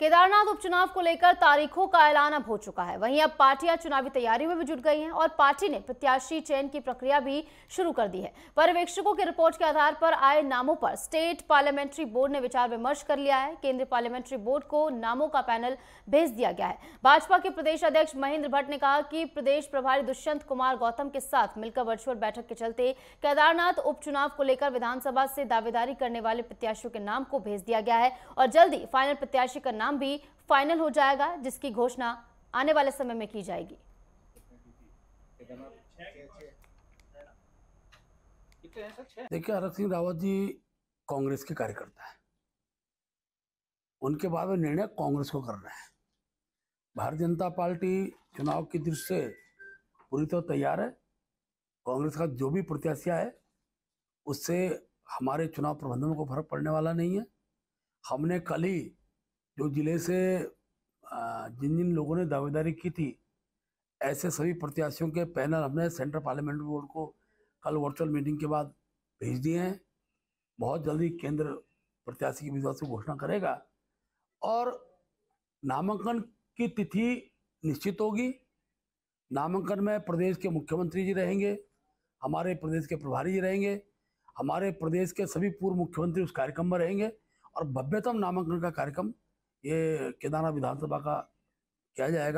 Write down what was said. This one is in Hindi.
केदारनाथ उपचुनाव को लेकर तारीखों का ऐलान अब हो चुका है। वहीं अब पार्टियां चुनावी तैयारी में भी जुट गई हैं और पार्टी ने प्रत्याशी चयन की प्रक्रिया भी शुरू कर दी है। पर्यवेक्षकों की रिपोर्ट के आधार पर आए नामों पर स्टेट पार्लियामेंट्री बोर्ड ने विचार विमर्श कर लिया है। केंद्रीय पार्लियामेंट्री बोर्ड को नामों का पैनल भेज दिया गया है। भाजपा के प्रदेश अध्यक्ष महेंद्र भट्ट ने कहा कि प्रदेश प्रभारी दुष्यंत कुमार गौतम के साथ मिलकर वर्चुअल बैठक के चलते केदारनाथ उपचुनाव को लेकर विधानसभा से दावेदारी करने वाले प्रत्याशियों के नाम को भेज दिया गया है और जल्दी फाइनल प्रत्याशी का नाम भी फाइनल हो जाएगा, जिसकी घोषणा आने वाले समय में की जाएगी। देखिए, आरक्षण रावत जी कांग्रेस के कार्यकर्ता है, उनके बाद में निर्णय कांग्रेस को करना है। भारतीय जनता पार्टी चुनाव की दृष्टि से पूरी तरह तैयार है। कांग्रेस का जो भी प्रत्याशी है उससे हमारे चुनाव प्रबंधन को फर्क पड़ने वाला नहीं है। हमने कल ही जो जिले से जिन लोगों ने दावेदारी की थी, ऐसे सभी प्रत्याशियों के पैनल हमने सेंट्रल पार्लियामेंट बोर्ड को कल वर्चुअल मीटिंग के बाद भेज दिए हैं। बहुत जल्दी केंद्र प्रत्याशी की विधायक से घोषणा करेगा और नामांकन की तिथि निश्चित होगी। नामांकन में प्रदेश के मुख्यमंत्री जी रहेंगे, हमारे प्रदेश के प्रभारी जी रहेंगे, हमारे प्रदेश के सभी पूर्व मुख्यमंत्री उस कार्यक्रम में रहेंगे और भव्यतम नामांकन का कार्यक्रम ये केदारनाथ विधानसभा का किया जाएगा।